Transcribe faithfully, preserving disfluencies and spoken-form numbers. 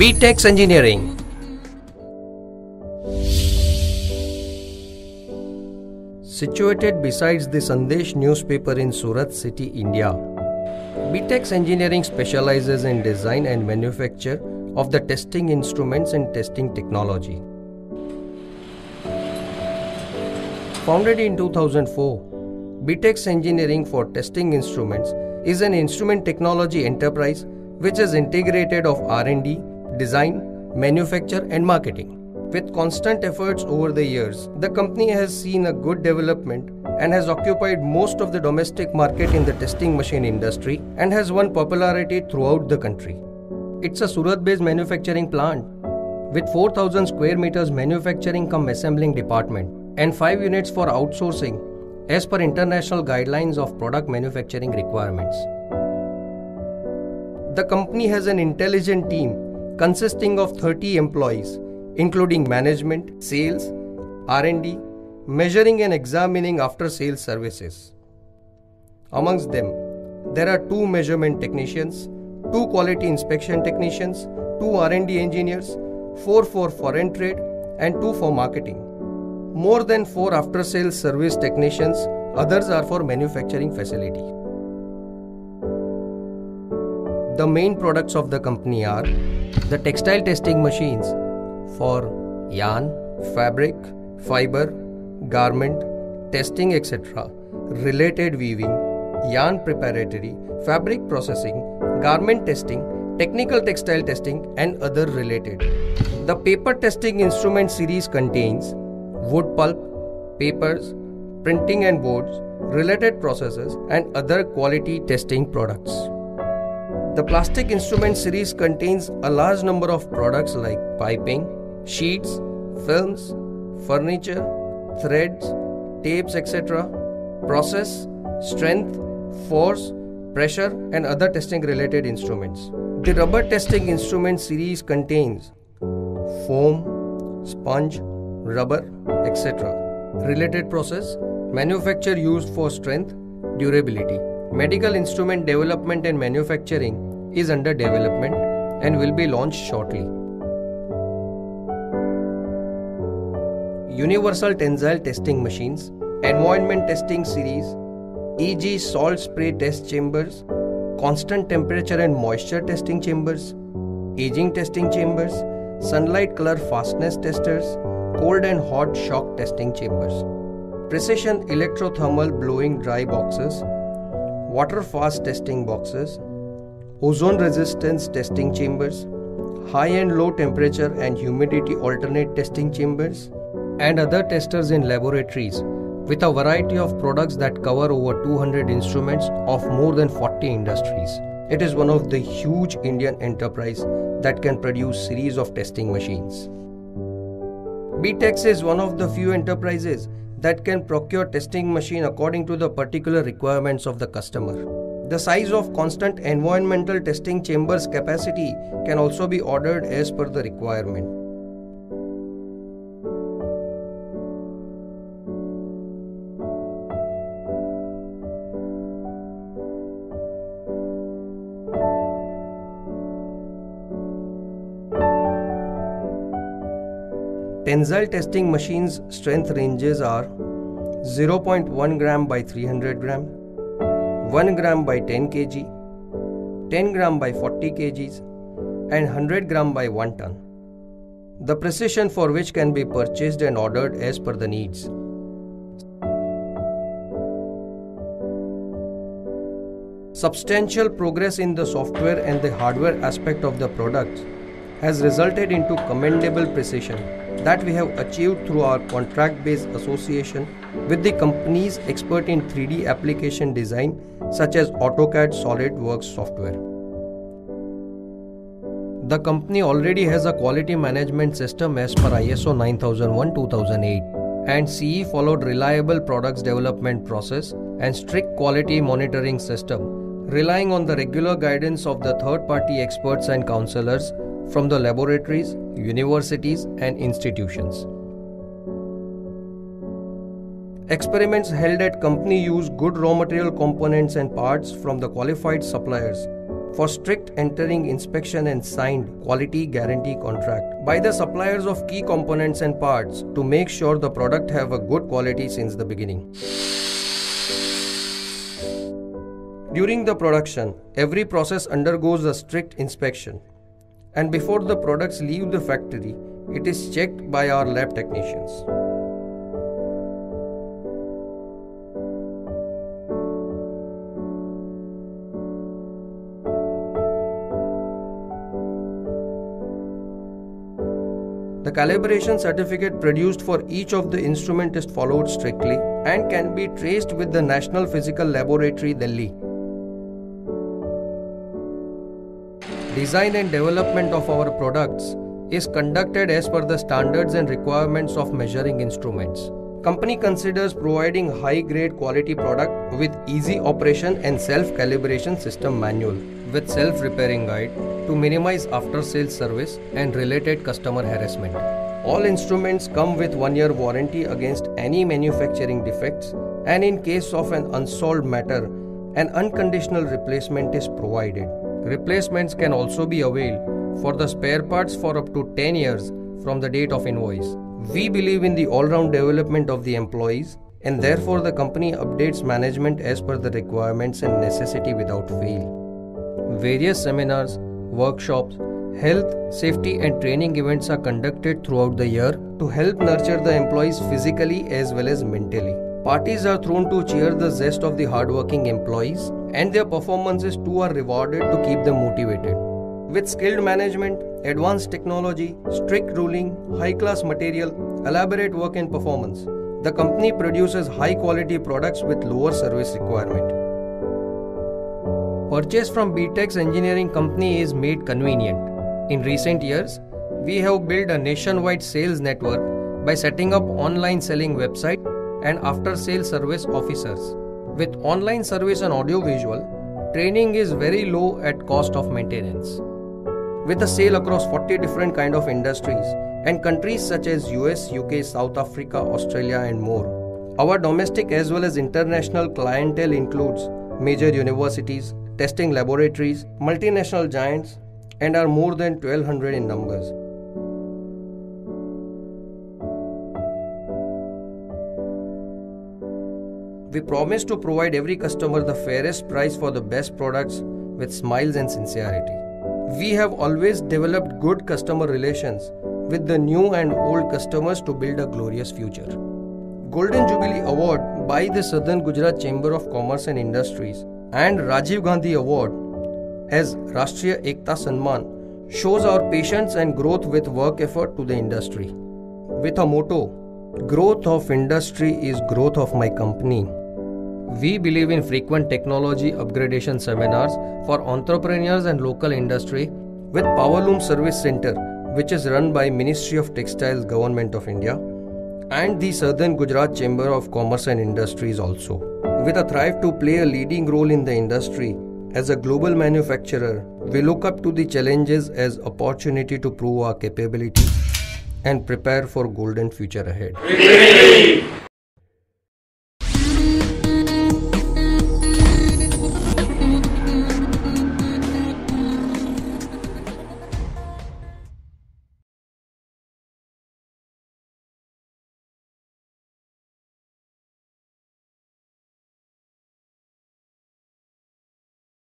B-TEX Engineering. Situated besides the Sandesh newspaper in Surat city, India, B-TEX Engineering specializes in design and manufacture of the testing instruments and testing technology. Founded in two thousand four, B-TEX Engineering for Testing Instruments is an instrument technology enterprise which is integrated of R and D, design, manufacture and marketing. With constant efforts over the years, the company has seen a good development and has occupied most of the domestic market in the testing machine industry and has won popularity throughout the country. It's a Surat-based manufacturing plant with four thousand square meters manufacturing cum assembling department and five units for outsourcing as per international guidelines of product manufacturing requirements. The company has an intelligent team consisting of thirty employees, including management, sales, R and D, measuring and examining after-sales services. Amongst them, there are two measurement technicians, two quality inspection technicians, two R and D engineers, four for foreign trade and two for marketing. More than four after-sales service technicians, others are for manufacturing facility. The main products of the company are the textile testing machines for yarn, fabric, fiber, garment, testing et cetera, related weaving, yarn preparatory, fabric processing, garment testing, technical textile testing and other related. The paper testing instrument series contains wood pulp, papers, printing and boards, related processes and other quality testing products. The plastic instrument series contains a large number of products like piping, sheets, films, furniture, threads, tapes et cetera, process, strength, force, pressure and other testing related instruments. The rubber testing instrument series contains foam, sponge, rubber, et cetera, related process, manufacture used for strength, durability. Medical instrument development and manufacturing is under development and will be launched shortly. Universal tensile testing machines, environment testing series, for example salt spray test chambers, constant temperature and moisture testing chambers, aging testing chambers, sunlight color fastness testers, cold and hot shock testing chambers, precision electrothermal blowing dry boxes, water fast testing boxes, ozone resistance testing chambers, high and low temperature and humidity alternate testing chambers, and other testers in laboratories with a variety of products that cover over two hundred instruments of more than forty industries. It is one of the huge Indian enterprise that can produce series of testing machines. B-TEX is one of the few enterprises that can procure testing machine according to the particular requirements of the customer. The size of constant environmental testing chambers capacity can also be ordered as per the requirement. Tensile testing machines' strength ranges are zero point one gram by three hundred gram, one gram by ten kilograms, ten gram by forty kilograms and one hundred gram by one ton. The precision for which can be purchased and ordered as per the needs. Substantial progress in the software and the hardware aspect of the products has resulted into commendable precision that we have achieved through our contract-based association with the companies expert in three D application design such as AutoCAD SolidWorks software. The company already has a quality management system as per I S O nine thousand one dash two thousand eight and C E followed reliable products development process and strict quality monitoring system relying on the regular guidance of the third-party experts and counselors from the laboratories, universities and institutions. Experiments held at company use good raw material components and parts from the qualified suppliers for strict entering inspection and signed quality guarantee contract by the suppliers of key components and parts to make sure the product have a good quality since the beginning. During the production, every process undergoes a strict inspection, and before the products leave the factory, it is checked by our lab technicians. The calibration certificate produced for each of the instrument is followed strictly and can be traced with the National Physical Laboratory, Delhi. Design and development of our products is conducted as per the standards and requirements of measuring instruments. Company considers providing high-grade quality product with easy operation and self-calibration system manual with self-repairing guide to minimize after-sales service and related customer harassment. All instruments come with one-year warranty against any manufacturing defects, and in case of an unsolved matter, an unconditional replacement is provided. Replacements can also be availed for the spare parts for up to ten years from the date of invoice. We believe in the all-round development of the employees, and therefore the company updates management as per the requirements and necessity without fail. Various seminars, workshops, health, safety and training events are conducted throughout the year to help nurture the employees physically as well as mentally. Parties are thrown to cheer the zest of the hardworking employees, and their performances too are rewarded to keep them motivated. With skilled management, advanced technology, strict ruling, high-class material, elaborate work and performance, the company produces high-quality products with lower service requirement. Purchase from B-TEX Engineering Company is made convenient. In recent years, we have built a nationwide sales network by setting up online selling website and after-sale service officers. With online service and audio-visual, training is very low at cost of maintenance. With a sale across forty different kind of industries and countries such as U S, U K, South Africa, Australia and more, our domestic as well as international clientele includes major universities, testing laboratories, multinational giants, and are more than twelve hundred in numbers. We promise to provide every customer the fairest price for the best products with smiles and sincerity. We have always developed good customer relations with the new and old customers to build a glorious future. Golden Jubilee Award by the Southern Gujarat Chamber of Commerce and Industries and Rajiv Gandhi Award as Rashtriya Ekta Sanman shows our patience and growth with work effort to the industry. With a motto, "Growth of industry is growth of my company," we believe in frequent technology upgradation seminars for entrepreneurs and local industry with Powerloom Service Center, which is run by Ministry of Textiles, Government of India, and the Southern Gujarat Chamber of Commerce and Industries also, with a thrive to play a leading role in the industry. As a global manufacturer, we look up to the challenges as opportunity to prove our capability and prepare for golden future ahead.